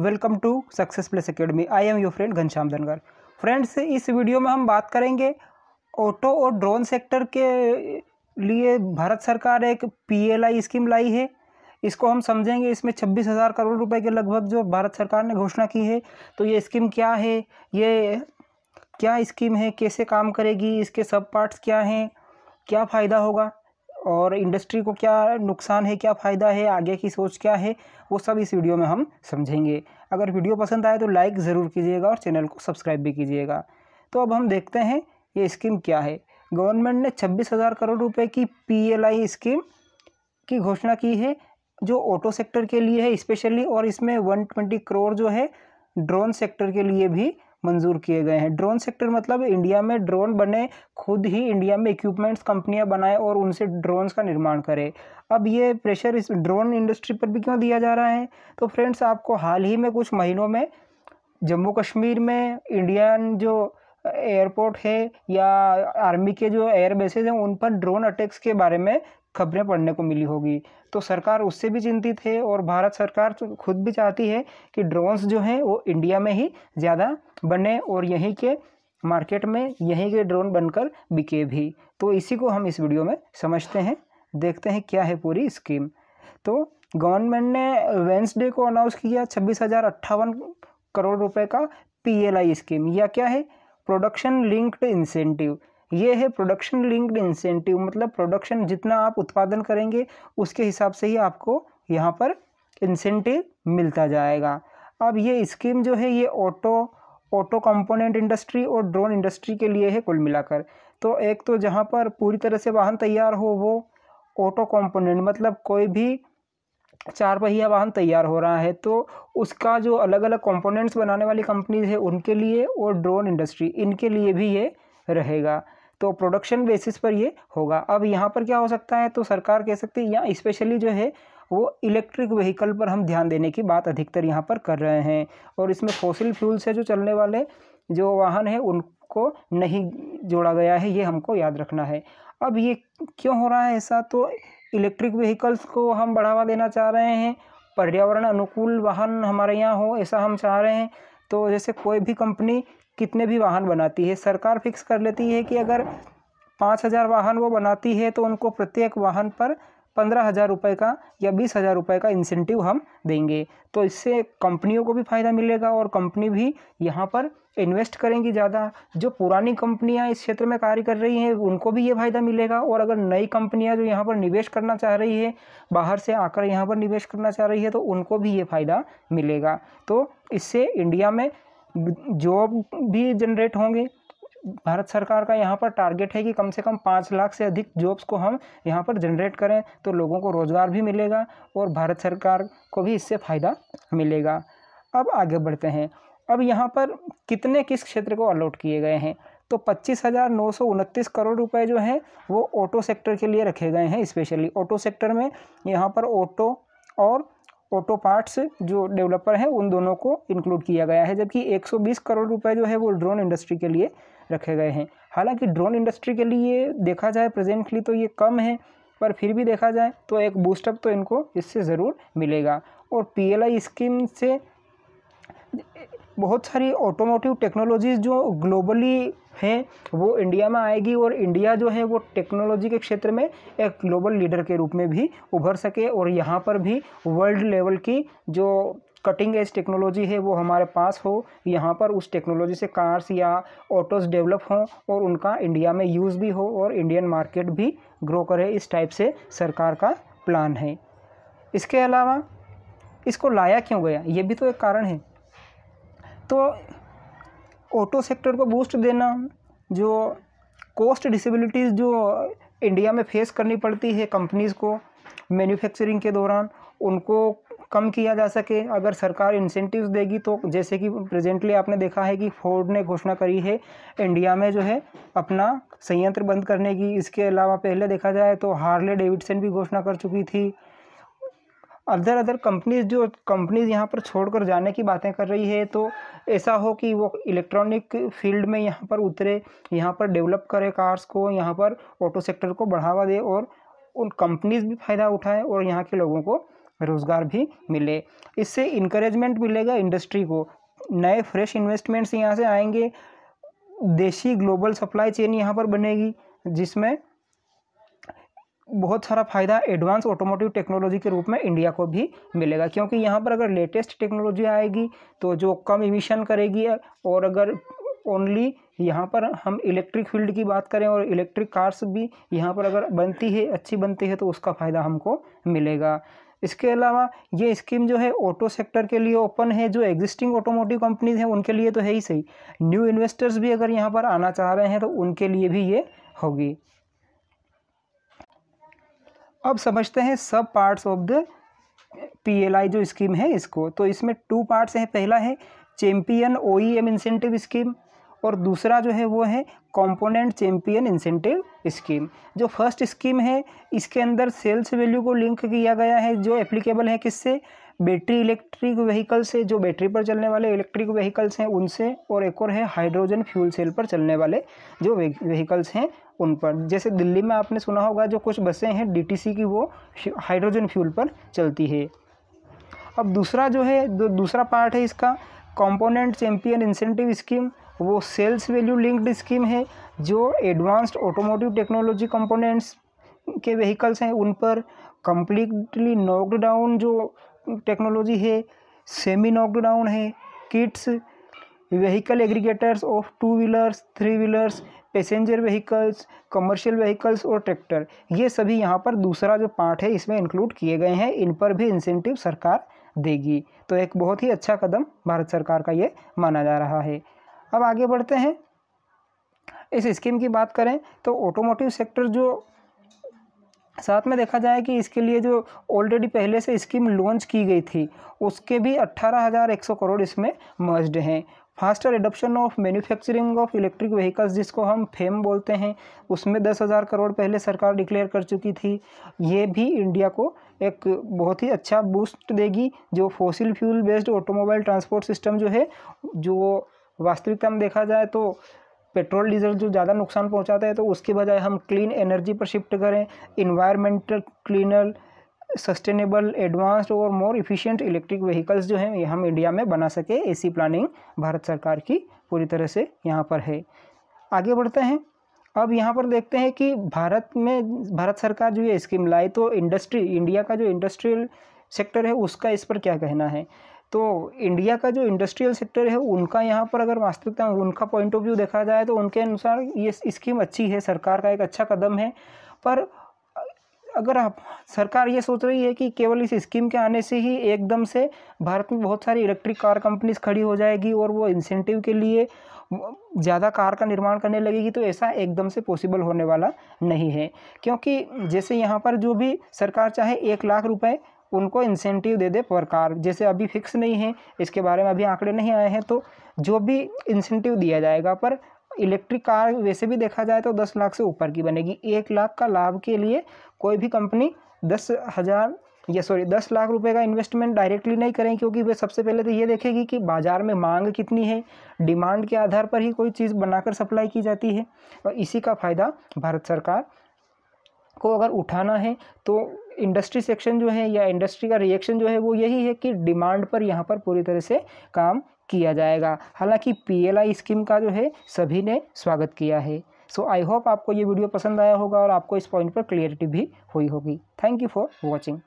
Welcome to success plus academy. I am your friend Ghanshyam Dangar. Friends, इस video में हम बात करेंगे ऑटो और ड्रोन सेक्टर के लिए भारत सरकार एक पीएलआई स्कीम लाई है, इसको हम समझेंगे। इसमें 26,000 करोड़ रुपए के लगभग जो भारत सरकार ने घोषणा की है। तो ये स्कीम क्या है, ये क्या स्कीम है, कैसे काम करेगी, इसके सब पार्ट्स क्या हैं, क्या फ़ायदा होगा और इंडस्ट्री को क्या नुकसान है, क्या फ़ायदा है, आगे की सोच क्या है, वो सब इस वीडियो में हम समझेंगे। अगर वीडियो पसंद आए तो लाइक ज़रूर कीजिएगा और चैनल को सब्सक्राइब भी कीजिएगा। तो अब हम देखते हैं ये स्कीम क्या है। गवर्नमेंट ने 26,000 करोड़ रुपए की पीएलआई स्कीम की घोषणा की है जो ऑटो सेक्टर के लिए है स्पेशली, और इसमें 120 करोड़ जो है ड्रोन सेक्टर के लिए भी मंजूर किए गए हैं। ड्रोन सेक्टर मतलब इंडिया में ड्रोन बने, खुद ही इंडिया में इक्विपमेंट्स कंपनियां बनाए और उनसे ड्रोन्स का निर्माण करे। अब ये प्रेशर इस ड्रोन इंडस्ट्री पर भी क्यों दिया जा रहा है? तो फ्रेंड्स, आपको हाल ही में कुछ महीनों में जम्मू कश्मीर में इंडियन जो एयरपोर्ट है या आर्मी के जो एयर बेसेज हैं उन पर ड्रोन अटैक्स के बारे में खबरें पढ़ने को मिली होगी। तो सरकार उससे भी चिंतित है और भारत सरकार खुद भी चाहती है कि ड्रोन्स जो हैं वो इंडिया में ही ज़्यादा बने और यहीं के मार्केट में यहीं के ड्रोन बनकर बिके भी। तो इसी को हम इस वीडियो में समझते हैं, देखते हैं क्या है पूरी स्कीम। तो गवर्नमेंट ने वेंसडे को अनाउंस किया 26,058 करोड़ रुपये का पीएलआई स्कीम। यह क्या है? Production linked incentive. ये है प्रोडक्शन लिंक्ड इंसेंटिव, मतलब प्रोडक्शन जितना आप उत्पादन करेंगे उसके हिसाब से ही आपको यहाँ पर इंसेंटिव मिलता जाएगा। अब ये स्कीम जो है ये ऑटो कंपोनेंट इंडस्ट्री और ड्रोन इंडस्ट्री के लिए है कुल मिलाकर। तो एक तो जहाँ पर पूरी तरह से वाहन तैयार हो वो ऑटो कंपोनेंट, मतलब कोई भी चार पहिया वाहन तैयार हो रहा है तो उसका जो अलग अलग कंपोनेंट्स बनाने वाली कंपनीज है उनके लिए, और ड्रोन इंडस्ट्री इनके लिए भी ये रहेगा। तो प्रोडक्शन बेसिस पर ये होगा। अब यहाँ पर क्या हो सकता है, तो सरकार कह सकती है यहाँ स्पेशली जो है वो इलेक्ट्रिक व्हीकल पर हम ध्यान देने की बात अधिकतर यहाँ पर कर रहे हैं और इसमें फॉसिल फ्यूल से जो चलने वाले जो वाहन है उनको नहीं जोड़ा गया है, ये हमको याद रखना है। अब ये क्यों हो रहा है ऐसा, तो इलेक्ट्रिक व्हीकल्स को हम बढ़ावा देना चाह रहे हैं, पर्यावरण अनुकूल वाहन हमारे यहाँ हो ऐसा हम चाह रहे हैं। तो जैसे कोई भी कंपनी कितने भी वाहन बनाती है, सरकार फिक्स कर लेती है कि अगर 5,000 वाहन वो बनाती है तो उनको प्रत्येक वाहन पर 15,000 रुपये का या 20,000 रुपये का इंसेंटिव हम देंगे। तो इससे कंपनियों को भी फ़ायदा मिलेगा और कंपनी भी यहाँ पर इन्वेस्ट करेंगी ज़्यादा। जो पुरानी कंपनियाँ इस क्षेत्र में कार्य कर रही हैं उनको भी ये फ़ायदा मिलेगा, और अगर नई कंपनियाँ जो यहाँ पर निवेश करना चाह रही है, बाहर से आकर यहाँ पर निवेश करना चाह रही है, तो उनको भी ये फ़ायदा मिलेगा। तो इससे इंडिया में जॉब भी जनरेट होंगे। भारत सरकार का यहाँ पर टारगेट है कि कम से कम 5 लाख से अधिक जॉब्स को हम यहाँ पर जनरेट करें, तो लोगों को रोज़गार भी मिलेगा और भारत सरकार को भी इससे फ़ायदा मिलेगा। अब आगे बढ़ते हैं। अब यहाँ पर कितने किस क्षेत्र को अलॉट किए गए हैं, तो 25,929 करोड़ रुपए जो हैं वो ऑटो सेक्टर के लिए रखे गए हैं स्पेशली। ऑटो सेक्टर में यहाँ पर ऑटो और ऑटो पार्ट्स जो डेवलपर हैं उन दोनों को इंक्लूड किया गया है, जबकि 120 करोड़ रुपए जो है वो ड्रोन इंडस्ट्री के लिए रखे गए हैं। हालांकि ड्रोन इंडस्ट्री के लिए देखा जाए प्रेजेंटली तो ये कम है, पर फिर भी देखा जाए तो एक बूस्टअप तो इनको इससे ज़रूर मिलेगा। और पीएलआई स्कीम से बहुत सारी ऑटोमोटिव टेक्नोलॉजीज़ जो ग्लोबली हैं वो इंडिया में आएगी और इंडिया जो है वो टेक्नोलॉजी के क्षेत्र में एक ग्लोबल लीडर के रूप में भी उभर सके, और यहाँ पर भी वर्ल्ड लेवल की जो कटिंग एज टेक्नोलॉजी है वो हमारे पास हो, यहाँ पर उस टेक्नोलॉजी से कार्स या ऑटोस डेवलप हों और उनका इंडिया में यूज़ भी हो और इंडियन मार्केट भी ग्रो करे। इस टाइप से सरकार का प्लान है। इसके अलावा इसको लाया क्यों गया, ये भी तो एक कारण है। तो ऑटो सेक्टर को बूस्ट देना, जो कॉस्ट डिसेबिलिटीज़ जो इंडिया में फेस करनी पड़ती है कंपनीज़ को मैन्युफैक्चरिंग के दौरान, उनको कम किया जा सके। अगर सरकार इंसेंटिव्स देगी तो जैसे कि प्रेजेंटली आपने देखा है कि फोर्ड ने घोषणा करी है इंडिया में जो है अपना संयंत्र बंद करने की। इसके अलावा पहले देखा जाए तो हार्ले डेविडसन भी घोषणा कर चुकी थी। अदर कंपनीज़ यहाँ पर छोड़कर जाने की बातें कर रही है, तो ऐसा हो कि वो इलेक्ट्रॉनिक फील्ड में यहाँ पर उतरे, यहाँ पर डेवलप करे कार्स को, यहाँ पर ऑटो सेक्टर को बढ़ावा दे और उन कंपनीज़ भी फ़ायदा उठाए और यहाँ के लोगों को रोज़गार भी मिले। इससे इनकरेजमेंट मिलेगा इंडस्ट्री को, नए फ्रेश इन्वेस्टमेंट्स यहाँ से आएंगे, देशी ग्लोबल सप्लाई चेन यहाँ पर बनेगी जिसमें बहुत सारा फ़ायदा एडवांस ऑटोमोटिव टेक्नोलॉजी के रूप में इंडिया को भी मिलेगा, क्योंकि यहाँ पर अगर लेटेस्ट टेक्नोलॉजी आएगी तो जो कम इमिशन करेगी। और अगर ओनली यहाँ पर हम इलेक्ट्रिक फील्ड की बात करें और इलेक्ट्रिक कार्स भी यहाँ पर अगर बनती है, अच्छी बनती है, तो उसका फ़ायदा हमको मिलेगा। इसके अलावा ये स्कीम जो है ऑटो सेक्टर के लिए ओपन है, जो एग्जिस्टिंग ऑटोमोटिव कंपनीज हैं उनके लिए तो है ही सही, न्यू इन्वेस्टर्स भी अगर यहाँ पर आना चाह रहे हैं तो उनके लिए भी ये होगी। अब समझते हैं सब पार्ट्स ऑफ द पीएलआई जो स्कीम है इसको। तो इसमें 2 पार्ट्स हैं, पहला है चैम्पियन ओईएम इंसेंटिव स्कीम और दूसरा जो है वो है कॉम्पोनेंट चैम्पियन इंसेंटिव स्कीम। जो फर्स्ट स्कीम है इसके अंदर सेल्स वैल्यू को लिंक किया गया है, जो एप्लीकेबल है किससे, बैटरी इलेक्ट्रिक व्हीकल से, जो बैटरी पर चलने वाले इलेक्ट्रिक व्हीकल्स हैं उनसे, और एक और है हाइड्रोजन फ्यूल सेल पर चलने वाले जो व्हीकल्स हैं उन पर। जैसे दिल्ली में आपने सुना होगा जो कुछ बसें हैं डीटीसी की वो हाइड्रोजन फ्यूल पर चलती है। अब दूसरा जो है दूसरा पार्ट है इसका कॉम्पोनेंट चैम्पियन इंसेंटिव स्कीम, वो सेल्स वैल्यू लिंक्ड स्कीम है, जो एडवांस्ड ऑटोमोटिव टेक्नोलॉजी कंपोनेंट्स के व्हीकल्स हैं उन पर, कम्प्लीटली नॉक्ड डाउन जो टेक्नोलॉजी है, सेमी नॉक्ड डाउन है, kits, vehicle aggregators of 2 wheelers, 3 wheelers, passenger vehicles, commercial vehicles और ट्रैक्टर, ये सभी यहाँ पर दूसरा जो पार्ट है इसमें इंक्लूड किए गए हैं। इन पर भी इंसेंटिव सरकार देगी, तो एक बहुत ही अच्छा कदम भारत सरकार का ये माना जा रहा है। अब आगे बढ़ते हैं, इस स्कीम की बात करें तो ऑटोमोटिव सेक्टर जो साथ में देखा जाए कि इसके लिए जो ऑलरेडी पहले से स्कीम लॉन्च की गई थी उसके भी 18,100 करोड़ इसमें मर्ज्ड हैं। Faster adoption of manufacturing of electric vehicles जिसको हम फेम बोलते हैं, उसमें 10,000 करोड़ पहले सरकार डिक्लेयर कर चुकी थी। ये भी इंडिया को एक बहुत ही अच्छा बूस्ट देगी। जो fossil fuel based automobile transport system जो है, जो वास्तविकता में देखा जाए तो पेट्रोल डीजल जो ज़्यादा नुकसान पहुंचाता है, तो उसके बजाय हम क्लीन एनर्जी पर शिफ्ट करें, इन्वायरमेंटल क्लीनर, सस्टेनेबल, एडवांस्ड और मोर इफ़िशिएंट इलेक्ट्रिक व्हीकल्स जो हैं ये हम इंडिया में बना सके, ऐसी प्लानिंग भारत सरकार की पूरी तरह से यहाँ पर है। आगे बढ़ते हैं, अब यहाँ पर देखते हैं कि भारत सरकार जो ये स्कीम लाई तो इंडिया का जो इंडस्ट्रियल सेक्टर है उसका इस पर क्या कहना है। तो इंडिया का जो इंडस्ट्रियल सेक्टर है उनका यहाँ पर अगर वास्तविकता उनका पॉइंट ऑफ व्यू देखा जाए तो उनके अनुसार ये स्कीम अच्छी है, सरकार का एक अच्छा कदम है। पर अगर आप सरकार ये सोच रही है कि केवल इस स्कीम के आने से ही एकदम से भारत में बहुत सारी इलेक्ट्रिक कार कंपनीज खड़ी हो जाएगी और वो इंसेंटिव के लिए ज़्यादा कार का निर्माण करने लगेगी, तो ऐसा एकदम से पॉसिबल होने वाला नहीं है। क्योंकि जैसे यहाँ पर जो भी सरकार चाहे 1 लाख रुपये उनको इंसेंटिव दे दे पर कार, जैसे अभी फिक्स नहीं है, इसके बारे में अभी आंकड़े नहीं आए हैं, तो जो भी इंसेंटिव दिया जाएगा। पर इलेक्ट्रिक कार वैसे भी देखा जाए तो 10 लाख से ऊपर की बनेगी। 1 लाख का लाभ के लिए कोई भी कंपनी 10 लाख रुपए का इन्वेस्टमेंट डायरेक्टली नहीं करें, क्योंकि वे सबसे पहले तो ये देखेगी कि बाज़ार में मांग कितनी है, डिमांड के आधार पर ही कोई चीज़ बनाकर सप्लाई की जाती है। और इसी का फ़ायदा भारत सरकार को अगर उठाना है तो इंडस्ट्री सेक्शन जो है या इंडस्ट्री का रिएक्शन जो है वो यही है कि डिमांड पर यहाँ पर पूरी तरह से काम किया जाएगा। हालांकि पीएलआई स्कीम का जो है सभी ने स्वागत किया है। सो आई होप आपको ये वीडियो पसंद आया होगा और आपको इस पॉइंट पर क्लियरिटी भी हुई होगी। Thank you for watching.